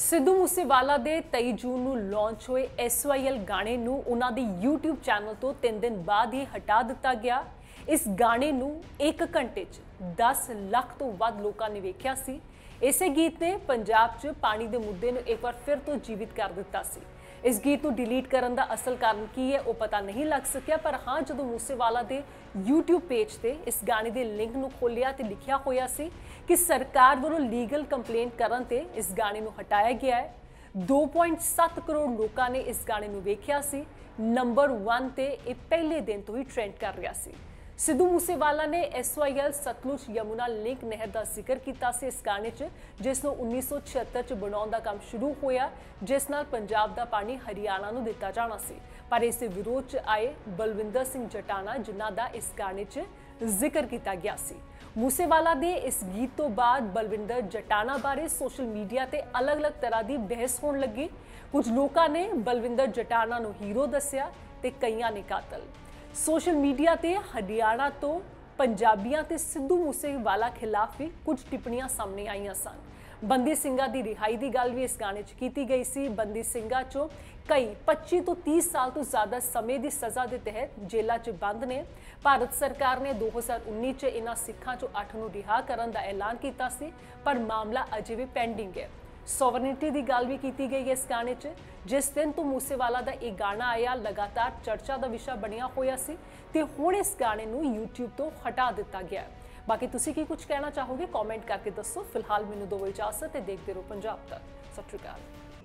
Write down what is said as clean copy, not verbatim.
सिद्धू मूसेवाला दे 23 जून नू लॉन्च हुए SYL गाने नू उन्हां दे YouTube चैनल तो 3 दिन बाद ही हटा दिता गया। इस गाने नू 1 घंटे 10 लाख तो वध लोकां ने वेख्या सी। इसे गीत ने पंजाब च पानी दे मुद्दे नू एक बार फिर तो जीवित कर दिता सी। इस गीत को डिलीट करने का असल कारण की है वो पता नहीं लग सकिया, पर हाँ जो मूसेवाला के यूट्यूब पेज से इस गाने के लिंक को खोलिया तो लिखा होया सी कि सरकार वालों लीगल कंप्लेंट करने ते इस गाने को हटाया गया है। 2.7 करोड़ लोगों ने इस गाने को देखा सी। नंबर 1 से यह पहले दिन तो ही ट्रेंड कर रहा सी। सिद्धू मूसेवाला ने SYL सतलुज यमुना लिंक नहर का जिक्र किया से इस गाने जिसनों 1976 बनाने का काम शुरू होया, जिस नाल पंजाब का पानी हरियाणा को दिता जाना सी। पर इस विरोध आए बलविंदर सिंह जटाना जिन्हों का इस गाने जिक्र किया गया सी। मूसेवाला के इस गीत तो बाद बलविंदर जटाना बारे सोशल मीडिया से अलग अलग तरह की बहस होने लगी। कुछ लोगों ने बलविंदर जटाना को हीरो दस्या तो कईयां ने कातल। सोशल मीडिया से हरियाणा तो पंजाबियां ते सिद्धू मूसेवाला खिलाफ भी कुछ टिप्पणियां सामने आईयां सन। बंदी सिंह की रिहाई की गल भी इस गाने की गई सी। बंदी सिंह चो कई 25 तो 30 साल तो ज़्यादा समय की सज़ा के तहत जेलों च बंद ने। भारत सरकार ने 2019 इन्हां सिखां चो 8 नूं रिहा करन दा ऐलान कीता सी, पर मामला अजे भी पेंडिंग है। सोवरनिटी की गल भी की गई है इस गाने च। जिस दिन तो मूसेवाला का यह गाना आया लगातार चर्चा का विषय बनिया होया सी ते हुण इस गाने नू यूट्यूब तो हटा दिता गया। बाकी तुसी की कुछ कहना चाहोगे कॉमेंट करके दसो। फिलहाल मैनूं दो इजाजत है, देखते रहो पंजाब तक। सत श्री अकाल।